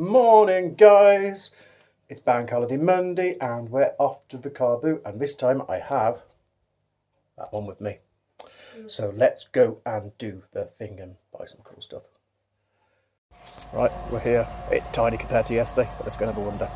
Morning, guys. It's Bank Holiday Monday and we're off to the car boot, and this time I have that one with me. So let's go and do the thing and buy some cool stuff. Right, we're here. It's tiny compared to yesterday, but let's go and have a wander.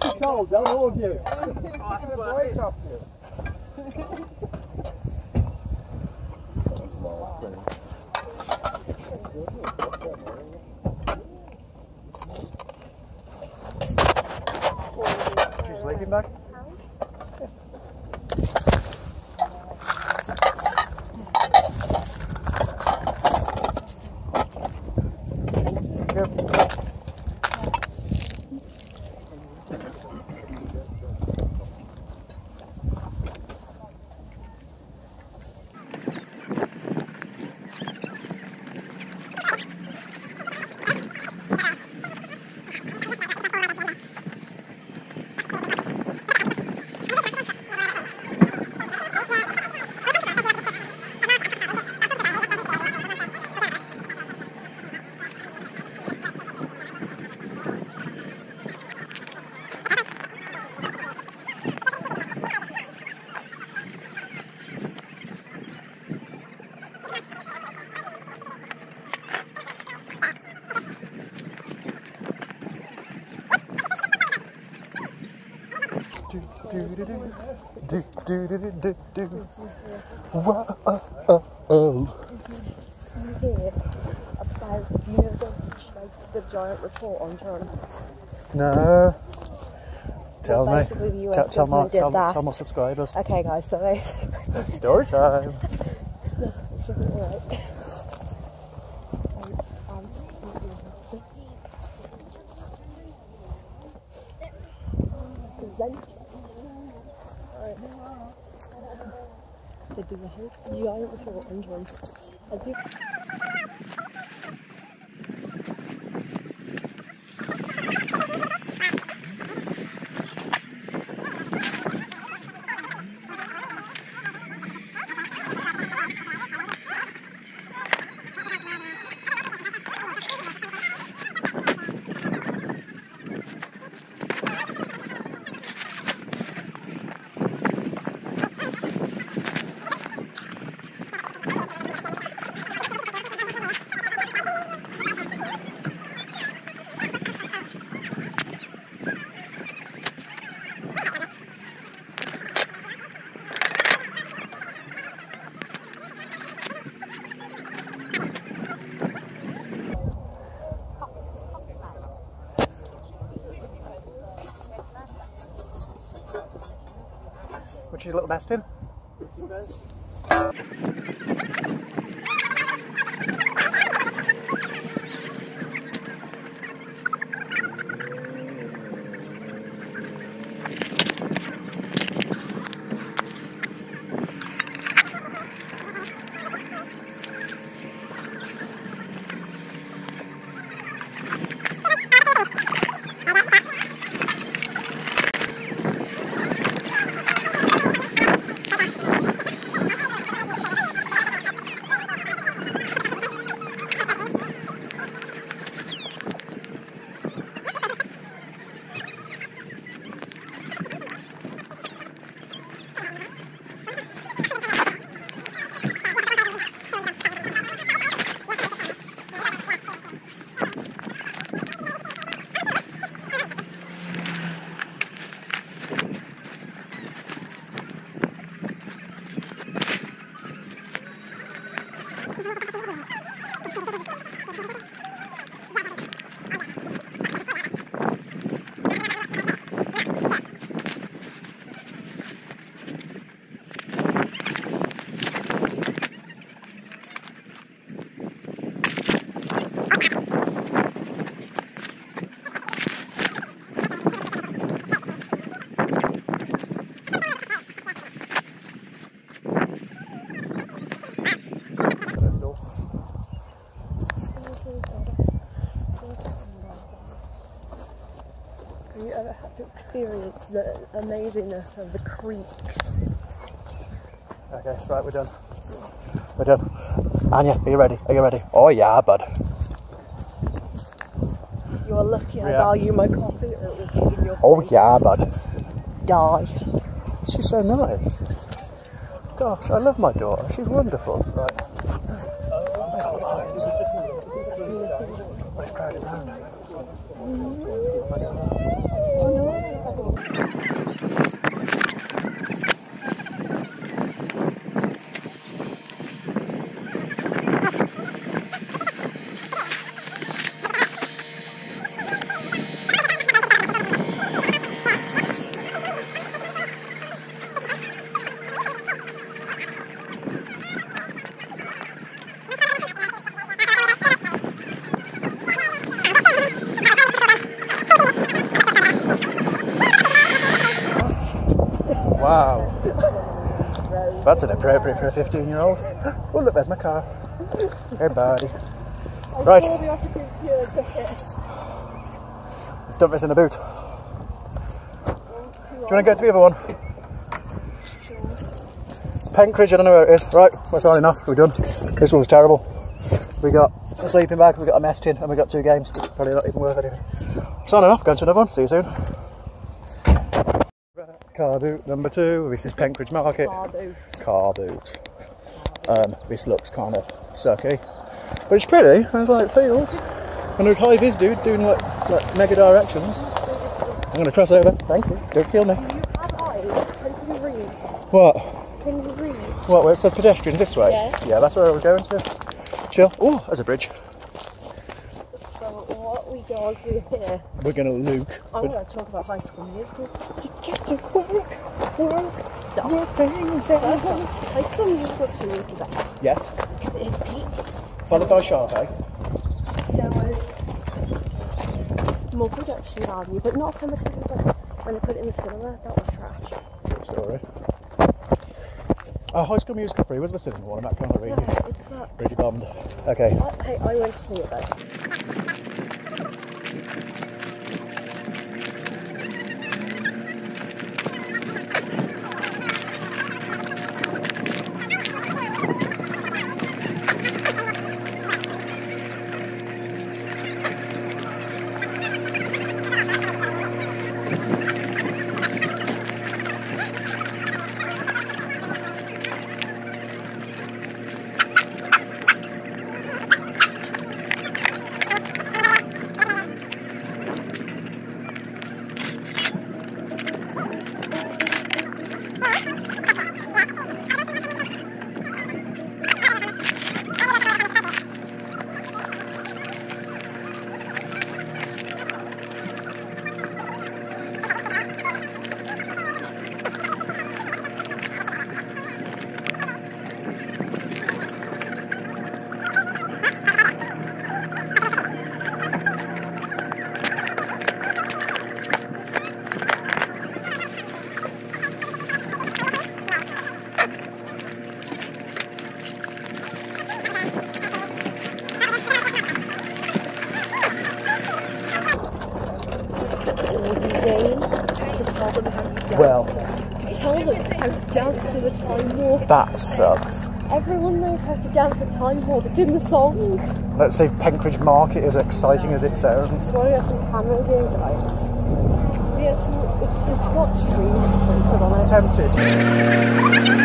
Too cold, they'll hold you. You sleeping back? About the giant report on John. No. Tell me. Tell my subscribers. Okay, guys, so basically. Story time. They do the whole giant report on John. Which is a little best in? experience the amazingness of the creeks. Okay, right, we're done. We're done. Anya, are you ready? Are you ready? Oh yeah, bud. You are lucky I value my coffee, or it would be in your face. Oh yeah, bud. Die. She's so nice. Gosh, I love my daughter. She's wonderful. Right. Wow, that's inappropriate for a 15-year-old. Oh look, there's my car. Hey buddy. Right. Let's dump this in the boot. Do you want to go to the other one? Penkridge, I don't know where it is. Right, that's all enough, we're done. This one was terrible. We got a sleeping bag, we got a mess tin, and we got 2 games, which is probably not even worth anything. It's all enough, going to another one, see you soon. Car boot number 2, this is Penkridge Market. Car boot. This looks kind of sucky, but it's pretty. There's like fields, and there's high-vis dude doing like mega directions. I'm going to cross over, thank you, don't kill me. You have eyes, can you read? What? Can you read? What, where it says pedestrians this way? Yeah. Yeah, that's where I was going to. Chill. Oh, there's a bridge. Go here. We're going to Luke. I'm going to talk about High School Musical. You get to work things. High School Musical 2 is the best. Yes. It is peak. Followed by Sharpay. There was more production value, but not so much because when they put it in the cinema, that was trash. Good story. High School Musical 3 was the cinema one, I'm not trying to read you. It's that. Bridget Bond. Okay. Hey, I went to see it though. To the Time War. That sucks. Everyone knows how to dance at Time Warp. It's in the song. Let's say Penkridge Market is exciting as it sounds. Sorry, there's some camera gear lights. Yes, it's got trees painted on it. Tempted.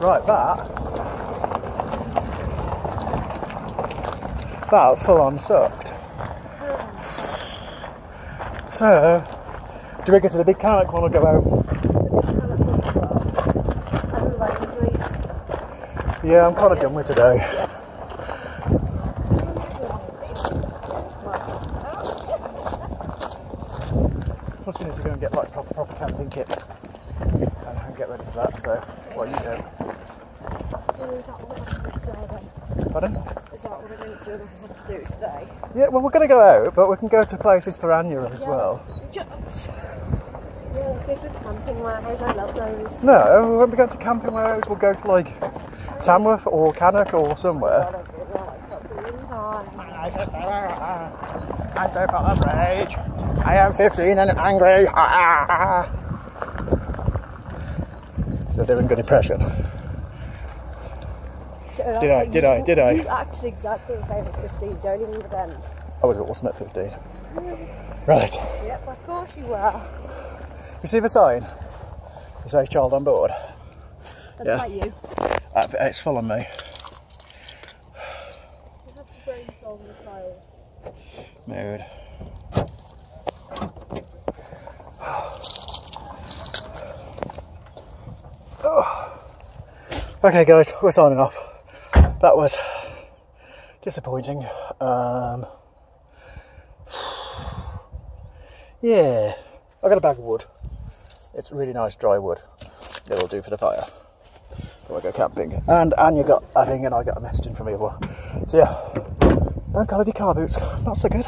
Right, that full on sucked. So, do we go to the big Cannock one or go home? Yeah, I'm kind of done with today. Plus we need to go and get like proper camping kit and get ready for that, so what are you doing? Pardon? Is that what we're going to do today? Yeah, well we're going to go out, but we can go to places for Anya as well. Yeah, we'll go to camping warehouse, I love those. No, we won't be going to camping warehouse, we'll go to like Tamworth or Cannock or somewhere. I'm so full of rage. I am 15 and angry. Still doing good impression. Did I? You acted exactly the same at 15. Don't even pretend. I wasn't at 15. Right. Yep, of course you were. You see the sign? It says "Child on board." That's about you. It's full on me. You have to brainstorm the child. Mood. Oh. Okay guys, we're signing off. That was disappointing. Yeah, I got a bag of wood. It's really nice dry wood. It'll do for the fire. We'll go camping, and Anya got a thing and I got a message in from everyone. So yeah, bank holiday car boots, not so good.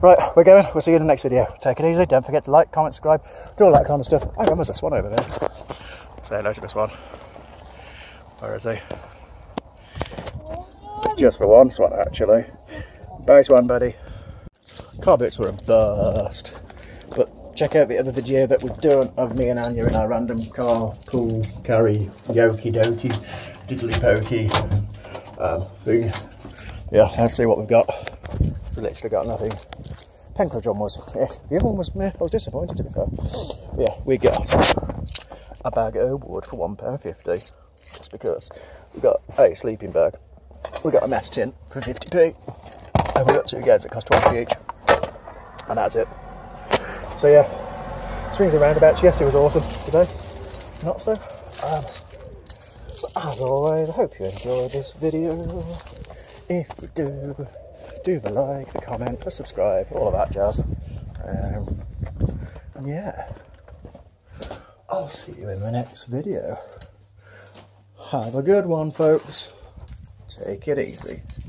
Right, we're going, we'll see you in the next video. Take it easy, don't forget to like, comment, subscribe, do all that kind of stuff. Hang on, there's a swan over there. Say hello to the swan. Where is he? It's just for one swan actually. Bye swan buddy. Car boots were a burst, but check out the other video that we've done of me and Anya in our random car, pool, carry, yoki doki, diddly pokey thing. Yeah, let's see what we've got. We've literally got nothing. Penkridge one was, yeah, the other one was, I was disappointed to be fair. Yeah, we got a bag of wood for £1.50. It's because we got a sleeping bag, we got a mess tin for 50p, and we got two games that cost 20 each, and that's it. So yeah, swings and roundabouts. Yesterday was awesome, today not so. As always, I hope you enjoyed this video. If you do, do the like, the comment, the subscribe, all of that jazz. And yeah, I'll see you in the next video. Have a good one, folks. Take it easy.